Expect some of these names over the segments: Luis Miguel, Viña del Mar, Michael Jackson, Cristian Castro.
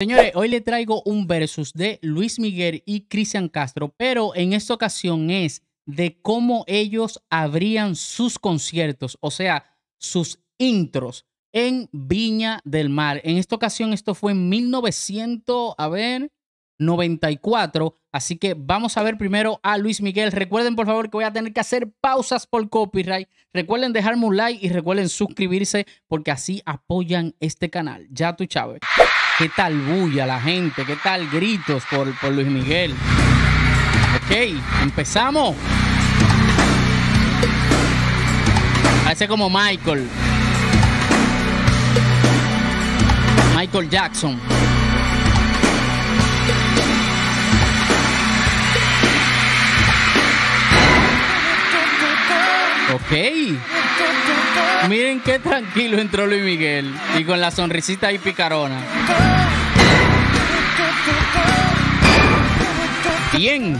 Señores, hoy le traigo un versus de Luis Miguel y Cristian Castro, pero en esta ocasión es de cómo ellos abrían sus conciertos, o sea, sus intros en Viña del Mar. En esta ocasión esto fue en 1994, así que vamos a ver primero a Luis Miguel. Recuerden por favor que voy a tener que hacer pausas por copyright. Recuerden dejarme un like y recuerden suscribirse porque así apoyan este canal. Ya tú, Chávez. ¿Qué tal bulla la gente? ¿Qué tal gritos por Luis Miguel? Ok, empezamos. Parece como Michael Jackson. Ok. Miren qué tranquilo entró Luis Miguel. Y con la sonrisita ahí picarona. Bien.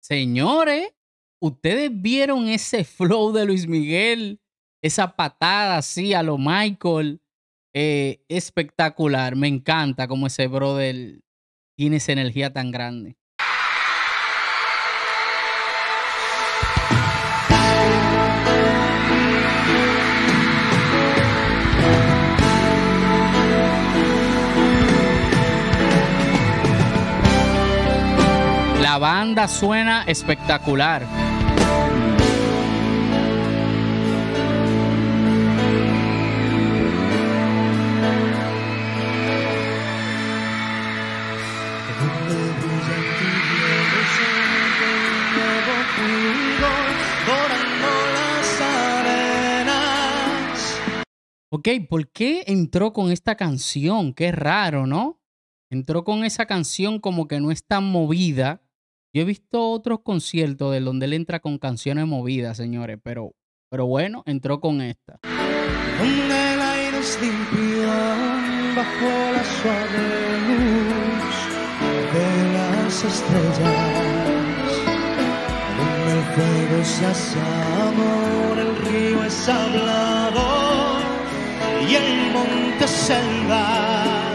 Señores, ustedes vieron ese flow de Luis Miguel, esa patada así a lo Michael, espectacular. Me encanta cómo ese brother tiene esa energía tan grande. La banda suena espectacular. Ok, ¿por qué entró con esta canción? Qué raro, ¿no? Entró con esa canción como que no es tan movida. Yo he visto otros conciertos de donde él entra con canciones movidas, señores, pero bueno, entró con esta. Donde el aire es limpio bajo la suave luz de las estrellas. Donde el fuego se hace amor, el río es hablado y el monte selva.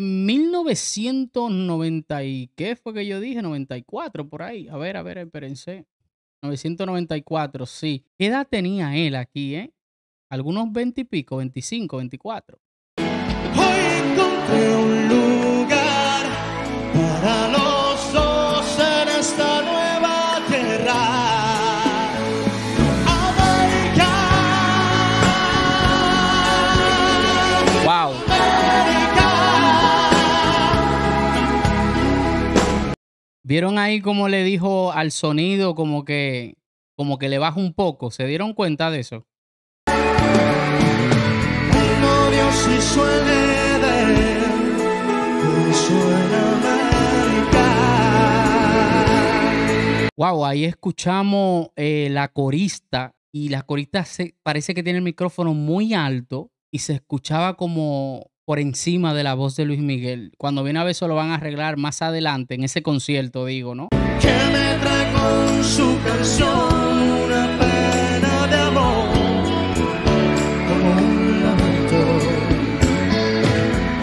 1990 y ¿qué fue que yo dije? 94 por ahí. A ver, espérense. 994, sí. ¿Qué edad tenía él aquí, Algunos 20 y pico, 25, 24. Hoy encontré un lugar para los dos en esta nueva tierra. América. Wow. ¿Vieron ahí como le dijo al sonido como que le baja un poco? ¿Se dieron cuenta de eso? Wow, ahí escuchamos la corista y la corista parece que tiene el micrófono muy alto y se escuchaba como por encima de la voz de Luis Miguel. Cuando viene a ver, eso lo van a arreglar más adelante, en ese concierto, digo, ¿no? Que me trae con su canción una pena de amor, como un lamento,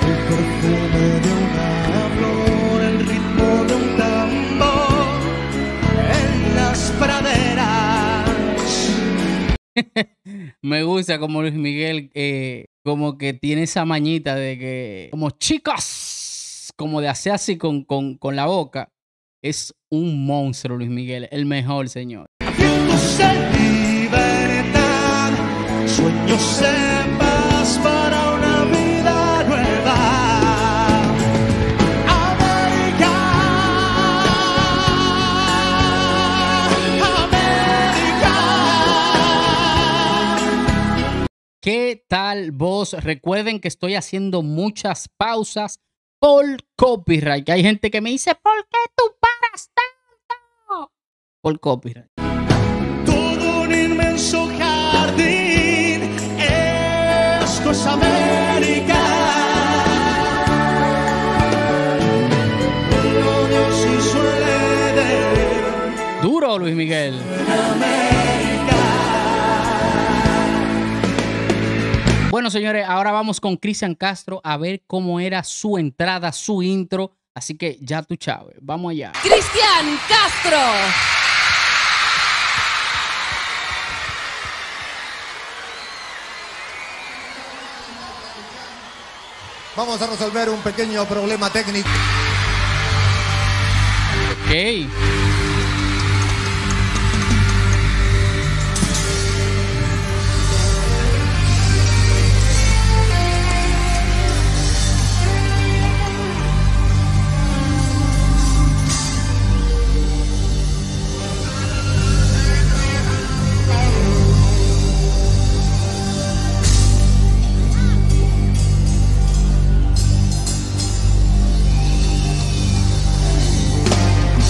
el perfume de una flor, el ritmo de un tambor en las praderas. Me gusta como Luis Miguel... como que tiene esa mañita de que, como chicos, como de hacer así con la boca. Es un monstruo, Luis Miguel, el mejor, señor. Vientos en libertad, sueños en paz para una vida nueva. América. ¿Qué tal voz? Recuerden que estoy haciendo muchas pausas por copyright. Que hay gente que me dice, ¿por qué tú paras tanto? Por copyright. Todo un inmenso jardín es cosa América. Todo Dios y su Duro, Luis Miguel. Bueno, señores, ahora vamos con Cristian Castro a ver cómo era su entrada, su intro. Así que ya tú, Chávez. Vamos allá. Cristian Castro. Vamos a resolver un pequeño problema técnico. Ok.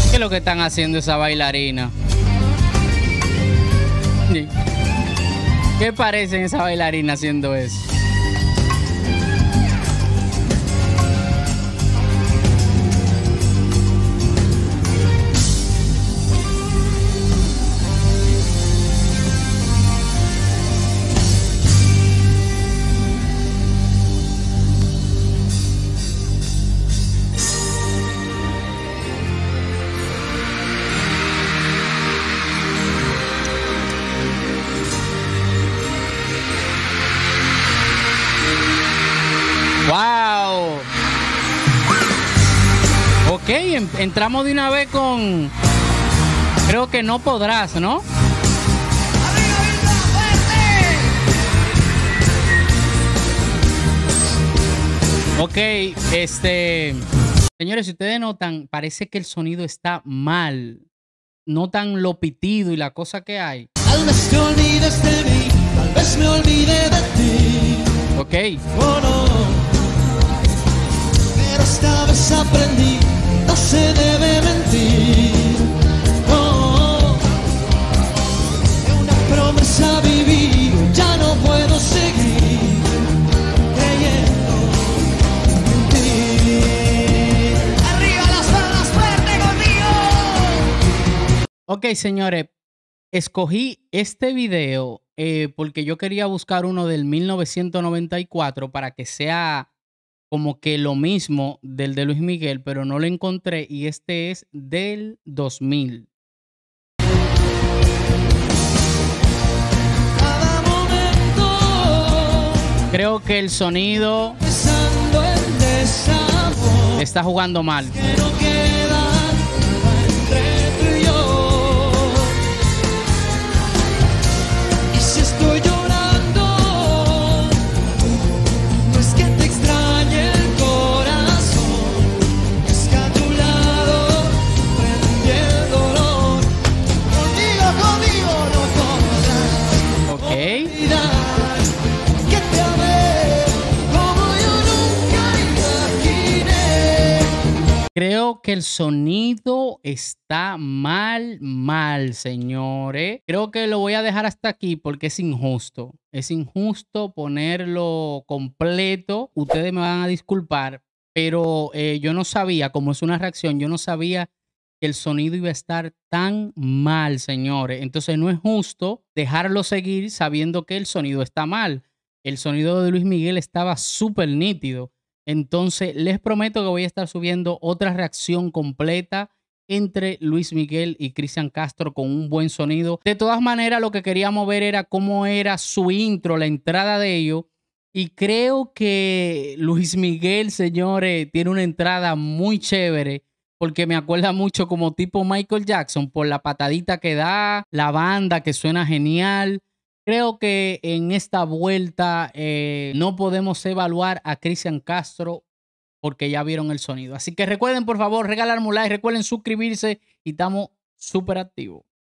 ¿Qué es lo que están haciendo esa bailarina? ¿Qué parecen esa bailarina haciendo eso? ¡Wow! Ok, entramos de una vez con... Creo que no podrás, ¿no? Ok, Señores, si ustedes notan, parece que el sonido está mal. Notan lo pitido y la cosa que hay. Tal vez te olvides de mí, tal vez me olvide de ti. Ok. Oh, no. Esta vez aprendí, no se debe mentir. Oh, oh. De una promesa viví, ya no puedo seguir creyendo en ti. ¡Arriba las manos, fuerte conmigo! Ok, señores, escogí este video porque yo quería buscar uno del 1994 para que sea... como que lo mismo del de Luis Miguel, pero no lo encontré y este es del 2000. Creo que el sonido está jugando mal. Creo que el sonido está mal, señores. Creo que lo voy a dejar hasta aquí porque es injusto. Es injusto ponerlo completo. Ustedes me van a disculpar, pero yo no sabía, como es una reacción, yo no sabía que el sonido iba a estar tan mal, señores. Entonces no es justo dejarlo seguir sabiendo que el sonido está mal. El sonido de Luis Miguel estaba súper nítido. Entonces, les prometo que voy a estar subiendo otra reacción completa entre Luis Miguel y Cristian Castro con un buen sonido. De todas maneras, lo que queríamos ver era cómo era su intro, la entrada de ellos. Y creo que Luis Miguel, señores, tiene una entrada muy chévere porque me acuerda mucho como tipo Michael Jackson por la patadita que da, la banda que suena genial. Creo que en esta vuelta no podemos evaluar a Cristian Castro porque ya vieron el sonido. Así que recuerden, por favor, regalarme un like, recuerden suscribirse y estamos súper activos.